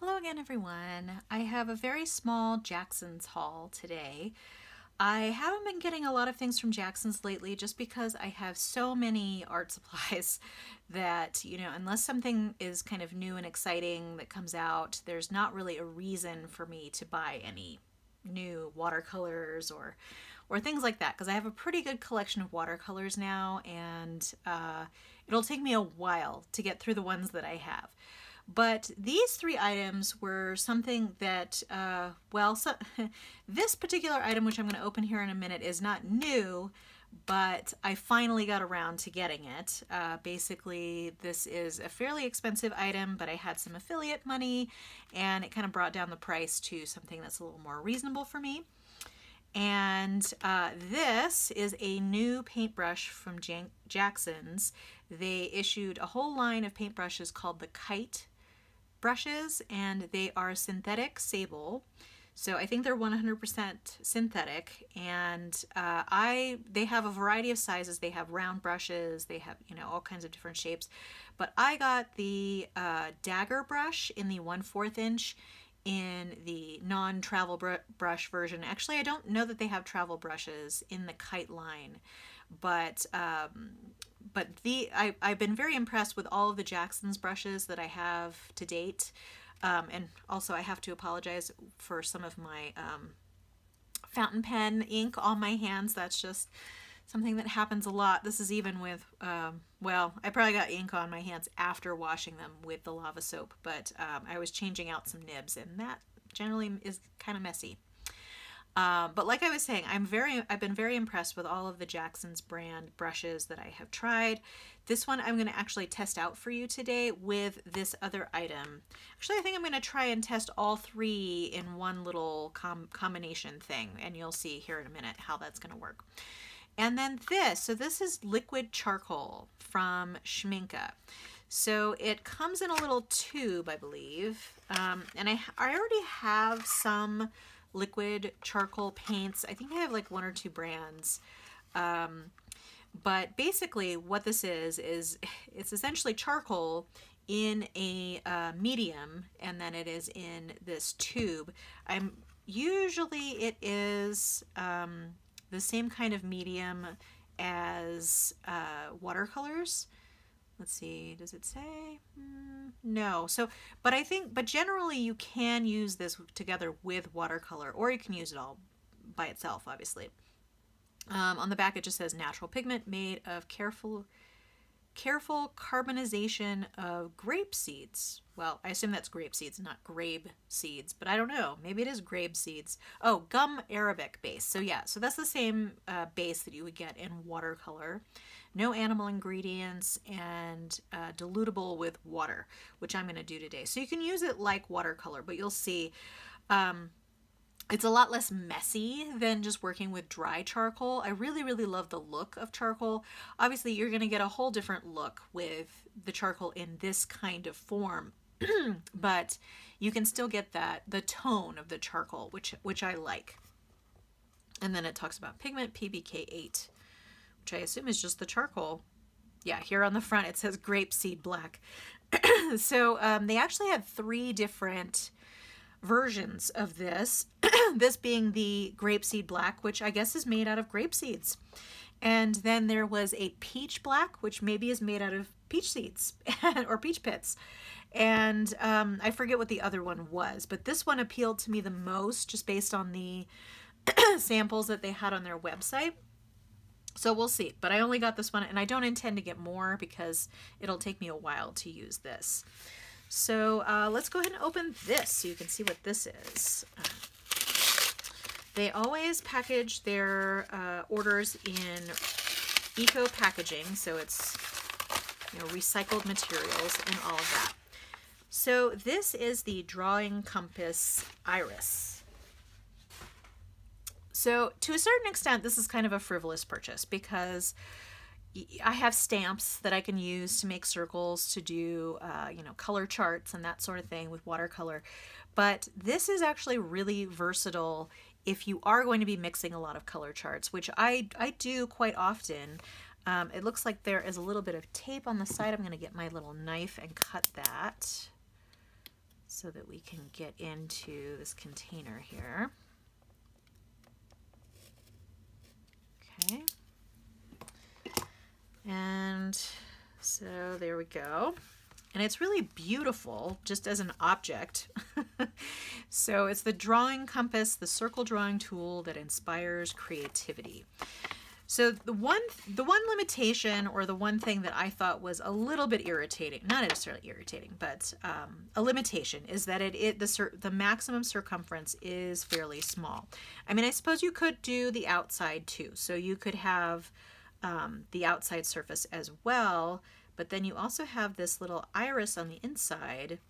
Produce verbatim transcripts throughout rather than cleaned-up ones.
Hello again, everyone. I have a very small Jackson's haul today. I haven't been getting a lot of things from Jackson's lately just because I have so many art supplies that, you know, unless something is kind of new and exciting that comes out, there's not really a reason for me to buy any new watercolors or or things like that, because I have a pretty good collection of watercolors now, and uh, it'll take me a while to get through the ones that I have. But these three items were something that, uh, well, so, this particular item, which I'm going to open here in a minute, is not new, but I finally got around to getting it. Uh, basically, this is a fairly expensive item, but I had some affiliate money, and it kind of brought down the price to something that's a little more reasonable for me. And uh, this is a new paintbrush from Jan- Jackson's. They issued a whole line of paintbrushes called the Kite brushes, and they are synthetic sable. So I think they're one hundred percent synthetic, and uh, I they have a variety of sizes. They have round brushes, they have, you know, all kinds of different shapes. But I got the uh, dagger brush in the one fourth inch in the non-travel br brush version. Actually, I don't know that they have travel brushes in the Kite line, but um, but the I, I've been very impressed with all of the Jackson's brushes that I have to date. Um, and also, I have to apologize for some of my um, fountain pen ink on my hands. That's just something that happens a lot. This is even with, um, well, I probably got ink on my hands after washing them with the lava soap, but um, I was changing out some nibs, and that generally is kind of messy. Uh, but like I was saying, I'm very, I've been very impressed with all of the Jackson's brand brushes that I have tried. This one I'm going to actually test out for you today with this other item. Actually, I think I'm going to try and test all three in one little com combination thing, and you'll see here in a minute how that's going to work. And then this, so this is liquid charcoal from Schmincke. So it comes in a little tube, I believe. Um, and I, I already have some liquid charcoal paints. I think I have like one or two brands. Um, but basically what this is, is it's essentially charcoal in a uh, medium, and then it is in this tube. I'm usually it is um, the same kind of medium as uh, watercolors. Let's see, does it say? Mm, no, so, but I think, but generally you can use this together with watercolor, or you can use it all by itself, obviously. Um, on the back, it just says natural pigment made of careful, careful carbonization of grape seeds. Well, I assume that's grape seeds, not grape seeds, but I don't know. Maybe it is grape seeds. Oh, gum arabic base. So yeah, so that's the same uh, base that you would get in watercolor. No animal ingredients, and uh, dilutable with water, which I'm going to do today. So you can use it like watercolor, but you'll see um, it's a lot less messy than just working with dry charcoal. I really, really love the look of charcoal. Obviously, you're going to get a whole different look with the charcoal in this kind of form. But you can still get that, the tone of the charcoal, which which I like. And then it talks about pigment P B K eight, which I assume is just the charcoal. Yeah, here on the front it says grapeseed black. So um, they actually had three different versions of this, this being the grapeseed black, which I guess is made out of grape seeds. And then there was a peach black, which maybe is made out of peach seeds or peach pits. And um, I forget what the other one was, but this one appealed to me the most just based on the samples that they had on their website. So we'll see, but I only got this one, and I don't intend to get more because it'll take me a while to use this. So uh, let's go ahead and open this so you can see what this is. Uh, they always package their uh, orders in eco packaging, so it's, you know, recycled materials and all of that. So this is the Drawing Compass Iris. So to a certain extent, this is kind of a frivolous purchase because I have stamps that I can use to make circles, to do, uh, you know, color charts and that sort of thing with watercolor. But this is actually really versatile if you are going to be mixing a lot of color charts, which I, I do quite often. Um, it looks like there is a little bit of tape on the side. I'm going to get my little knife and cut that. so that we can get into this container here. Okay. And so there we go. And it's really beautiful just as an object. So it's the drawing compass, the circle drawing tool that inspires creativity. So the one, the one limitation, or the one thing that I thought was a little bit irritating, not necessarily irritating, but um, a limitation, is that it, it the, the maximum circumference is fairly small. I mean, I suppose you could do the outside too. So you could have um, the outside surface as well, but then you also have this little iris on the inside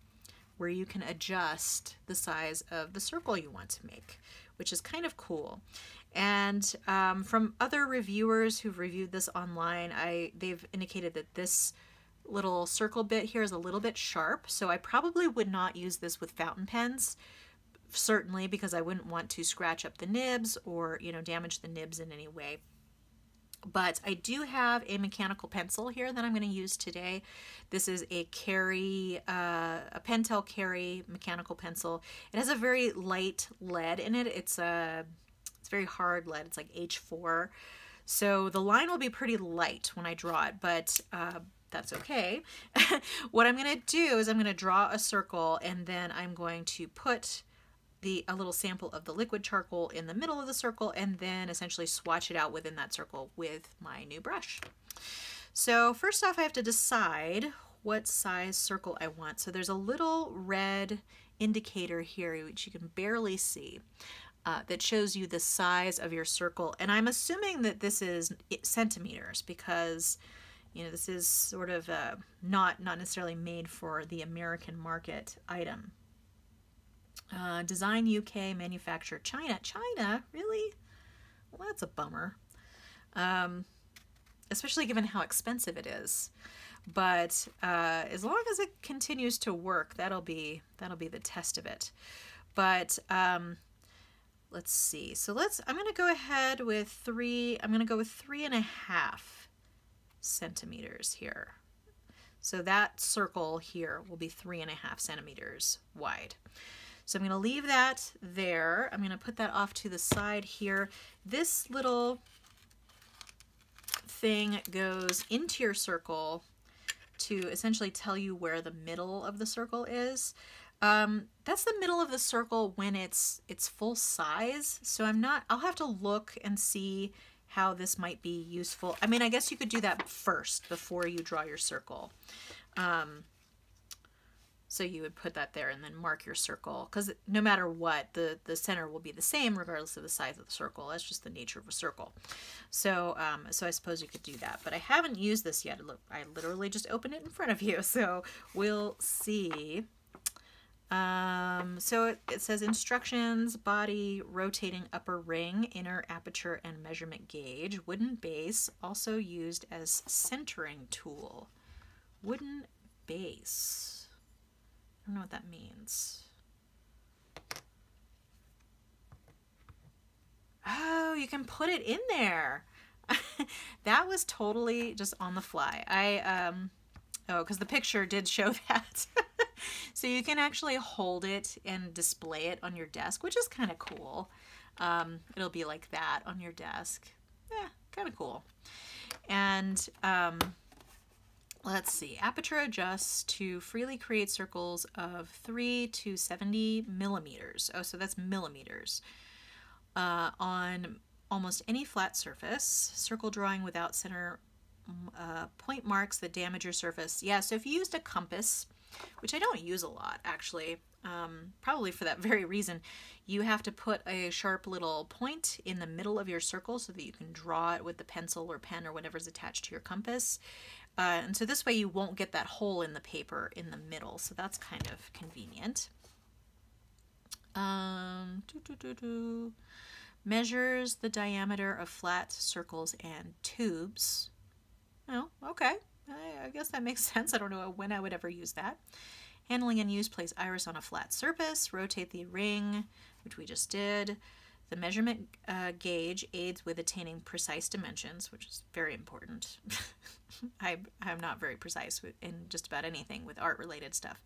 where you can adjust the size of the circle you want to make, which is kind of cool. And um, from other reviewers who've reviewed this online, I they've indicated that this little circle bit here is a little bit sharp, so I probably would not use this with fountain pens, certainly, because I wouldn't want to scratch up the nibs or, you know, damage the nibs in any way. But I do have a mechanical pencil here that I'm going to use today. This is a Carrie, uh, a Pentel Carrie mechanical pencil. It has a very light lead in it. It's a It's very hard lead. It's like H four. So the line will be pretty light when I draw it, but uh, that's okay. What I'm going to do is I'm going to draw a circle, and then I'm going to put the a little sample of the liquid charcoal in the middle of the circle, and then essentially swatch it out within that circle with my new brush. So first off, I have to decide what size circle I want. So there's a little red indicator here, which you can barely see. Uh, that shows you the size of your circle, and I'm assuming that this is centimeters because, you know, this is sort of a not not necessarily made for the American market item. Uh, design U K, manufacture China. China, really? Well, that's a bummer, um, especially given how expensive it is. But uh, as long as it continues to work, that'll be that'll be the test of it. But um, let's see. So let's, I'm going to go ahead with three, I'm going to go with three and a half centimeters here. So that circle here will be three and a half centimeters wide. So I'm going to leave that there. I'm going to put that off to the side here. This little thing goes into your circle to essentially tell you where the middle of the circle is. Um, that's the middle of the circle when it's it's full size, so I'm not, I'll have to look and see how this might be useful. I mean, I guess you could do that first before you draw your circle. Um, so you would put that there and then mark your circle, because no matter what, the, the center will be the same regardless of the size of the circle. That's just the nature of a circle. So, um, so I suppose you could do that, but I haven't used this yet. Look, I literally just opened it in front of you, so we'll see. Um, so it, it says instructions, body, rotating upper ring, inner aperture and measurement gauge, wooden base, also used as centering tool. Wooden base. I don't know what that means. Oh, you can put it in there. That was totally just on the fly. I, um, oh, 'cause the picture did show that. So you can actually hold it and display it on your desk, which is kind of cool. Um, it'll be like that on your desk. Yeah, kind of cool. And um, let's see. Aperture adjusts to freely create circles of three to seventy millimeters. Oh, so that's millimeters. Uh, on almost any flat surface. Circle drawing without center uh, point marks that damage your surface. Yeah, so if you used a compass, which I don't use a lot, actually, um, probably for that very reason. You have to put a sharp little point in the middle of your circle so that you can draw it with the pencil or pen or whatever's attached to your compass. Uh, and so this way you won't get that hole in the paper in the middle, so that's kind of convenient. Um, doo -doo -doo -doo. Measures the diameter of flat circles and tubes. Oh, okay. I guess that makes sense. I don't know when I would ever use that. Handling and use, place iris on a flat surface, rotate the ring, which we just did. The measurement uh, gauge aids with attaining precise dimensions, which is very important. I, I'm not very precise in just about anything with art-related stuff.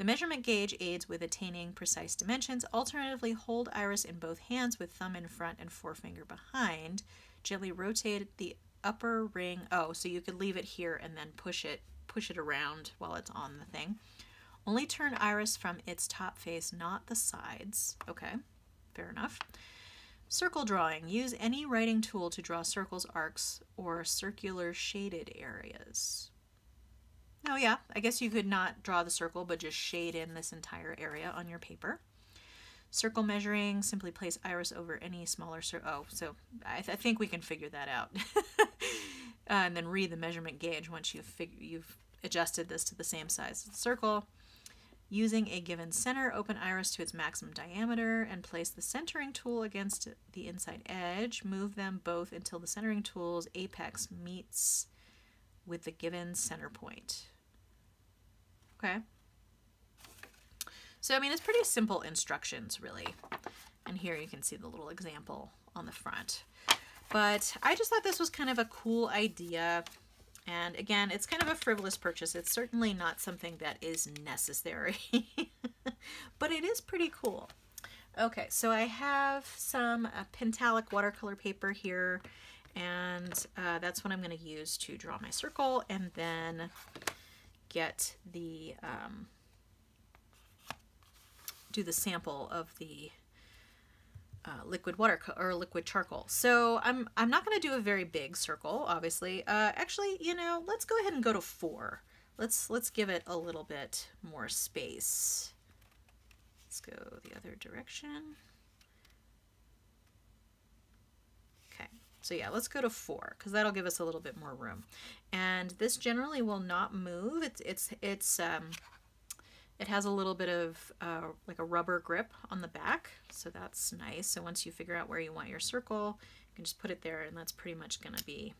The measurement gauge aids with attaining precise dimensions. Alternatively, hold Iris in both hands with thumb in front and forefinger behind. Gently rotate the upper ring. Oh, so you could leave it here and then push it, push it around while it's on the thing. Only turn Iris from its top face, not the sides. Okay, fair enough. Circle drawing. Use any writing tool to draw circles, arcs, or circular shaded areas. Oh yeah, I guess you could not draw the circle, but just shade in this entire area on your paper. Circle measuring. Simply place Iris over any smaller circle. Oh, so I, th I think we can figure that out. uh, and then read the measurement gauge once you've, you've adjusted this to the same size as the circle. Using a given center, open Iris to its maximum diameter and place the centering tool against the inside edge. Move them both until the centering tool's apex meets with the given center point. Okay. So, I mean, it's pretty simple instructions, really. And here you can see the little example on the front. But I just thought this was kind of a cool idea. And again, it's kind of a frivolous purchase. It's certainly not something that is necessary, but it is pretty cool. Okay, so I have some uh, Pentalic watercolor paper here, and uh, that's what I'm going to use to draw my circle and then get the, um, do the sample of the Uh, liquid water or liquid charcoal. So I'm, I'm not going to do a very big circle, obviously. Uh, actually, you know, let's go ahead and go to four. Let's, let's give it a little bit more space. Let's go the other direction. Okay. So yeah, let's go to four because that'll give us a little bit more room. And this generally will not move. It's, it's, it's, um, it has a little bit of uh, like a rubber grip on the back, so that's nice. So once you figure out where you want your circle, you can just put it there, and that's pretty much gonna be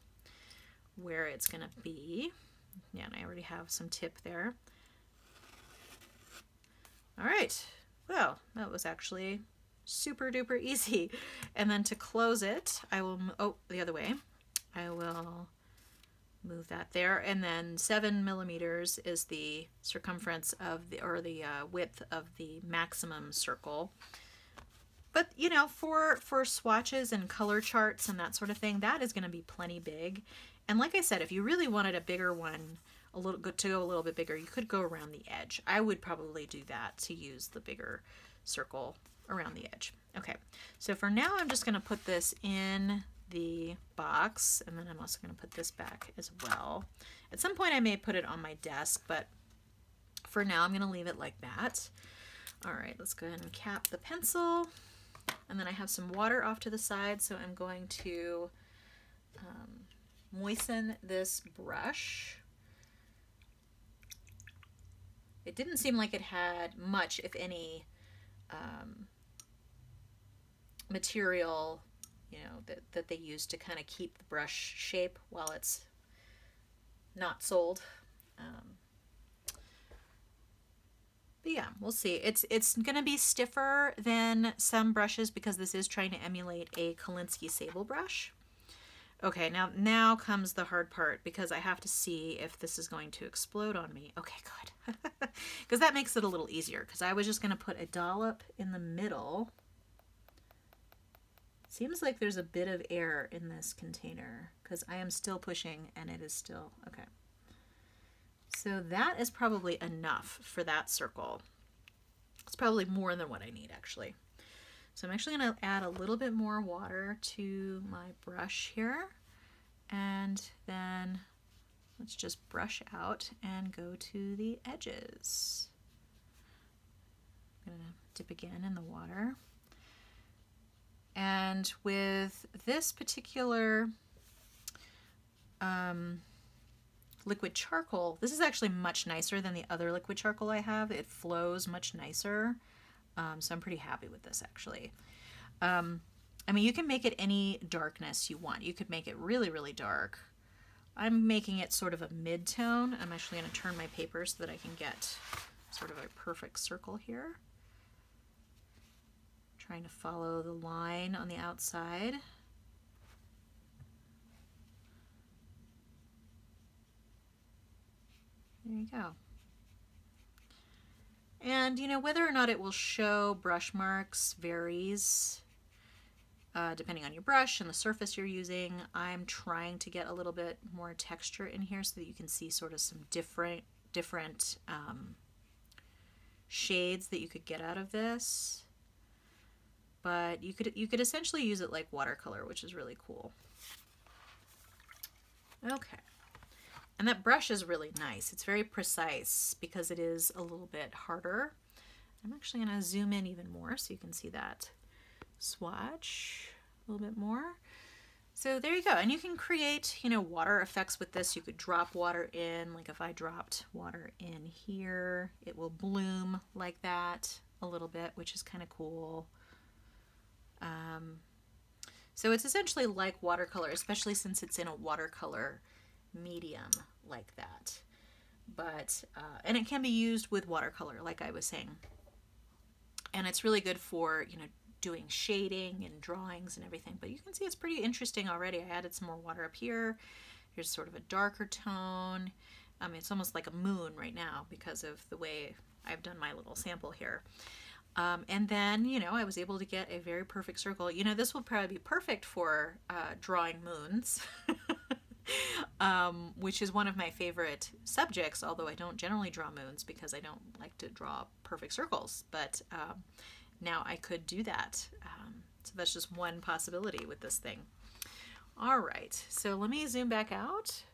where it's gonna be. Yeah, and I already have some tip there. All right, well, that was actually super duper easy. And then to close it, I will, oh, the other way, I will move that there, and then seven millimeters is the circumference of the, or the uh, width of the maximum circle. But you know, for for swatches and color charts and that sort of thing, that is going to be plenty big. And like I said, if you really wanted a bigger one, a little to go a little bit bigger, you could go around the edge. I would probably do that to use the bigger circle around the edge. Okay, so for now, I'm just going to put this in the box, and then I'm also going to put this back as well. At some point I may put it on my desk, but for now I'm going to leave it like that. All right, let's go ahead and cap the pencil, and then I have some water off to the side, so I'm going to um, moisten this brush. It didn't seem like it had much, if any, um, material, you know, that, that they use to kind of keep the brush shape while it's not sold. Um, but yeah, we'll see. It's it's going to be stiffer than some brushes because this is trying to emulate a Kolinsky Sable brush. Okay, now, now comes the hard part because I have to see if this is going to explode on me. Okay, good. Because that makes it a little easier, because I was just going to put a dollop in the middle. Seems like there's a bit of air in this container because I am still pushing and it is still, okay. So that is probably enough for that circle. It's probably more than what I need, actually. So I'm actually gonna add a little bit more water to my brush here, and then let's just brush out and go to the edges. I'm gonna dip again in the water. And with this particular um, liquid charcoal, this is actually much nicer than the other liquid charcoal I have. It flows much nicer. Um, so I'm pretty happy with this, actually. Um, I mean, you can make it any darkness you want. You could make it really, really dark. I'm making it sort of a mid-tone. I'm actually going to turn my paper so that I can get sort of a perfect circle here. Trying to follow the line on the outside. There you go. And, you know, whether or not it will show brush marks varies uh, depending on your brush and the surface you're using. I'm trying to get a little bit more texture in here so that you can see sort of some different, different um, shades that you could get out of this. But you could, you could essentially use it like watercolor, which is really cool. Okay. And that brush is really nice. It's very precise because it is a little bit harder. I'm actually gonna zoom in even more so you can see that swatch a little bit more. So there you go. And you can create, you know, water effects with this. You could drop water in, like if I dropped water in here, it will bloom like that a little bit, which is kind of cool. Um, so it's essentially like watercolor, especially since it's in a watercolor medium like that. But uh, and it can be used with watercolor, like I was saying, and it's really good for, you know, doing shading and drawings and everything. But you can see it's pretty interesting already. I added some more water up here. Here's sort of a darker tone. I mean, it's almost like a moon right now because of the way I've done my little sample here. Um, and then, you know, I was able to get a very perfect circle. You know, this will probably be perfect for uh, drawing moons, um, which is one of my favorite subjects, although I don't generally draw moons because I don't like to draw perfect circles. But um, now I could do that. Um, so that's just one possibility with this thing. All right, so let me zoom back out.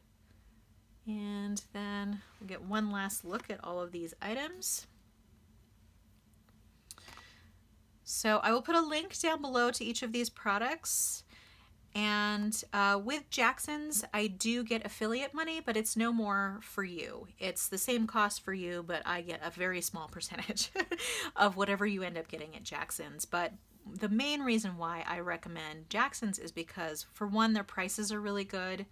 And then we'll get one last look at all of these items. So I will put a link down below to each of these products. And uh, with Jackson's, I do get affiliate money, but it's no more for you. It's the same cost for you, but I get a very small percentage of whatever you end up getting at Jackson's. But the main reason why I recommend Jackson's is because, for one, their prices are really good.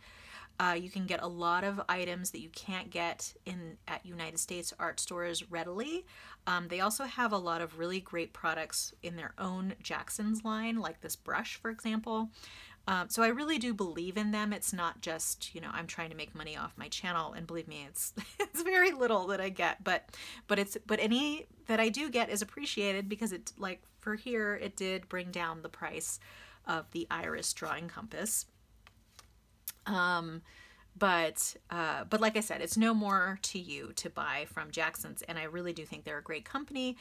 Uh, you can get a lot of items that you can't get in at United States art stores readily. Um, they also have a lot of really great products in their own Jackson's line, like this brush, for example. Um, so I really do believe in them. It's not just, you know, I'm trying to make money off my channel, and believe me, it's it's very little that I get, but but it's but any that I do get is appreciated because it, like for here, it did bring down the price of the Iris drawing compass. Um, but, uh, but like I said, it's no more to you to buy from Jackson's. And I really do think they're a great company.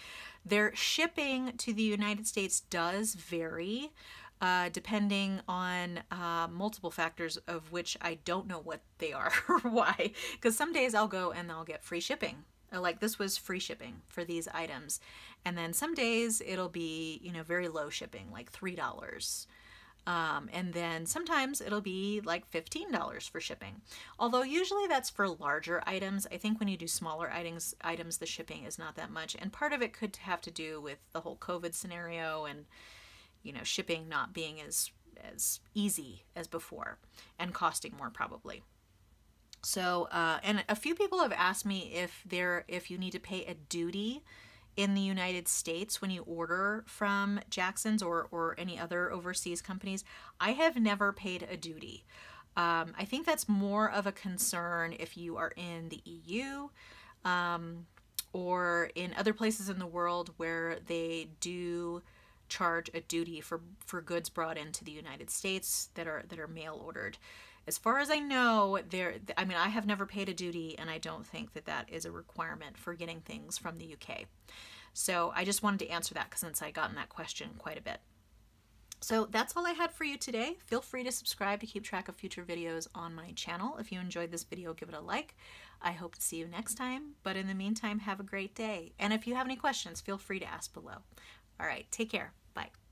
Their shipping to the United States does vary, uh, depending on, uh, multiple factors of which I don't know what they are or why, because some days I'll go and I'll get free shipping. Like this was free shipping for these items. And then some days it'll be, you know, very low shipping, like three dollars. Um, and then sometimes it'll be like fifteen dollars for shipping. Although usually that's for larger items. I think when you do smaller items, items, the shipping is not that much. And part of it could have to do with the whole COVID scenario and, you know, shipping not being as, as easy as before and costing more probably. So, uh, and a few people have asked me if they're, if you need to pay a duty in the United States when you order from Jackson's or, or any other overseas companies. I have never paid a duty. Um, I think that's more of a concern if you are in the E U um, or in other places in the world where they do charge a duty for, for goods brought into the United States that are, that are mail ordered. As far as I know, there, I mean, I have never paid a duty, and I don't think that that is a requirement for getting things from the U K. So I just wanted to answer that since I gotten that question quite a bit. So that's all I had for you today. Feel free to subscribe to keep track of future videos on my channel. If you enjoyed this video, give it a like. I hope to see you next time, but in the meantime, have a great day. And if you have any questions, feel free to ask below. All right, take care. Bye.